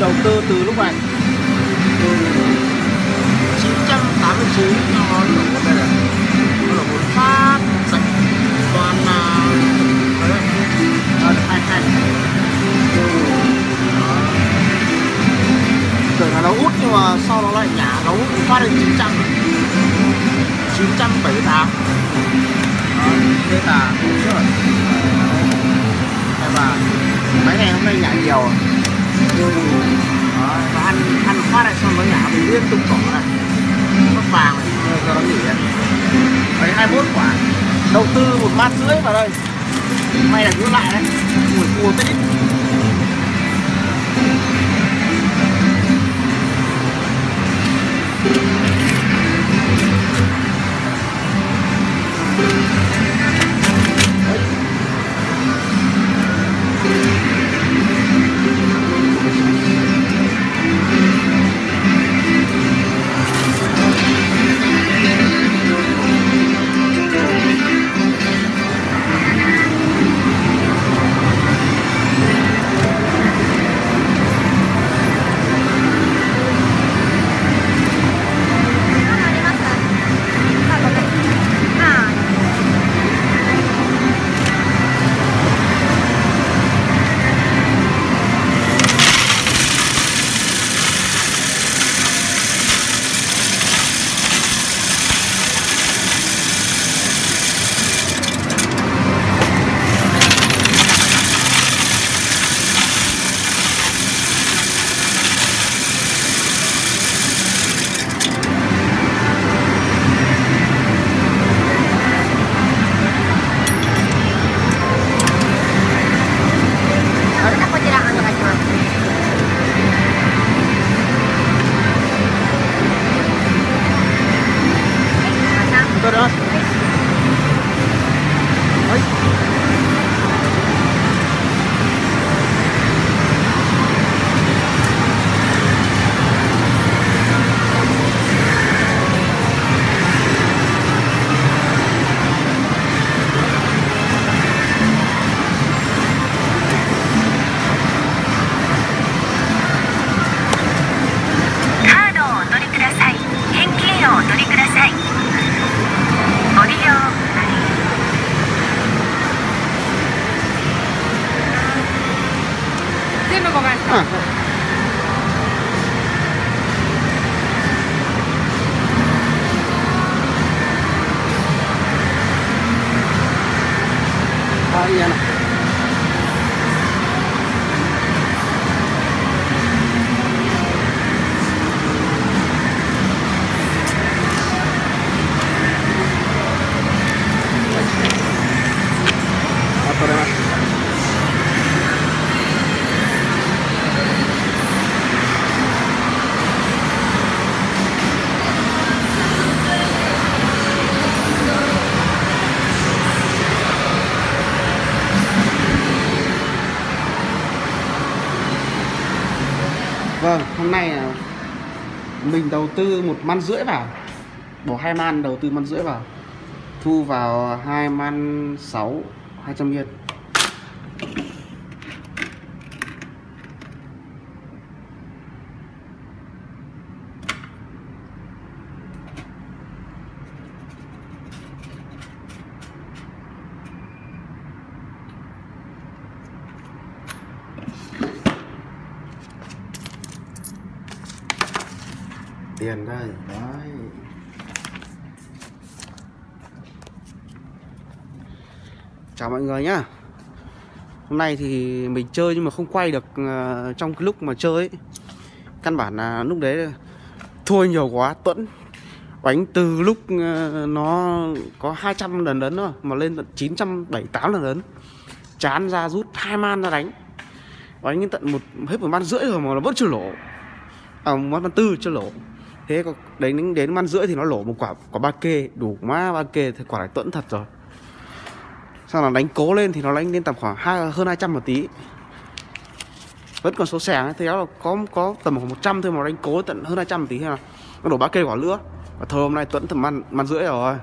tôi đầu tư từ lúc này, từ 989 nó lúc này này, nó là một phát sạch toàn là tưởng là nó út nhưng mà sau đó lại nhả, nó út phát lên 978. Thế là trước rồi. Và mấy ngày hôm nay nhả nhiều rồi. Và ăn phát này xong nó nhả mình liên tục cỏ này, nó vàng này, giờ nó nghỉ đấy. Đấy 21 quả. Đầu tư 1,5 mát vào đây. May là cứ lại đấy. Mùi cua tít. Vâng, hôm nay mình đầu tư 1,5 man vào, bỏ 2 man đầu tư 1,5 man vào, thu vào 2,6 man 200 yên. Tiền đây, đấy. Chào mọi người nhá. Hôm nay thì mình chơi nhưng mà không quay được, trong cái lúc mà chơi ấy, căn bản là lúc đấy thua nhiều quá, tuẫn đánh từ lúc nó có 200 lần đấn thôi mà lên tận 978 lần đấn. Chán ra rút 2 man ra đánh đến tận hết 1,5 man rồi mà nó vẫn chưa lỗ. À, 1,4 man chưa lỗ. Thế còn đến 1,5 man thì nó lỗ một quả 3k, đủ má 3k thì quả này tuẫn thật rồi. Sau là đánh cố lên thì nó đánh lên tầm khoảng hơn 200 một tí. Vẫn còn số sàng thì đó là có tầm khoảng 100 thôi mà đánh cố tận hơn 200 một tí thôi. Nó đổ 3k quả nữa. Và thôi hôm nay tuẫn tầm 1,5 man rồi.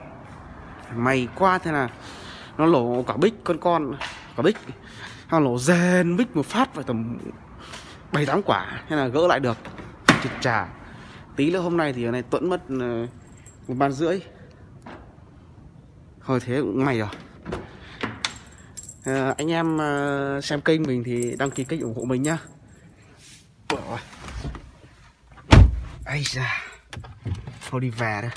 May quá, thế là nó lỗ quả bích con, quả bích. Nó lỗ dền bích một phát phải tầm 7-8 quả hay là gỡ lại được. Chật chà. Tí nữa hôm nay thì ở này Tuấn mất 1,5 bàn. Hồi thế cũng may rồi. Anh em xem kênh mình thì đăng ký kênh ủng hộ mình nhá. Ây da, thôi đi về đây.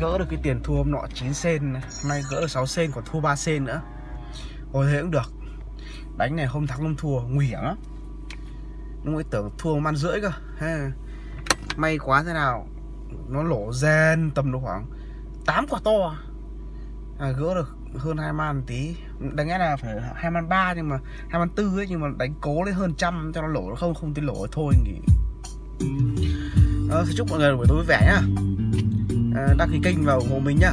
Gỡ được cái tiền thua hôm nọ 9 sen, hôm nay gỡ được 6 sen, còn thua 3 sen nữa. Hồi thế cũng được. Đánh này không thắng không thua nguy hiểm lắm. Nó mới tưởng thua 1,5 bàn cơ. May quá thế nào nó lỗ dần tầm độ khoảng 8 quả to à, gỡ được hơn 2 man tí. Đáng lẽ là phải 2 man 3 nhưng mà 2 man 4 ấy, nhưng mà đánh cố lên hơn 100 cho nó lỗ, không tin lỗ thôi nghỉ. Chúc mọi người buổi tối vui vẻ nhá. Đăng ký kênh vào ủng hộ mình nhá.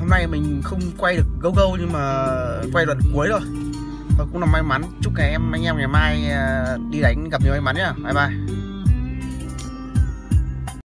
Hôm nay mình không quay được GoGo nhưng mà quay đoạn cuối rồi. Cũng là may mắn. Chúc anh em ngày mai đi đánh gặp nhiều may mắn nhá. Bye bye.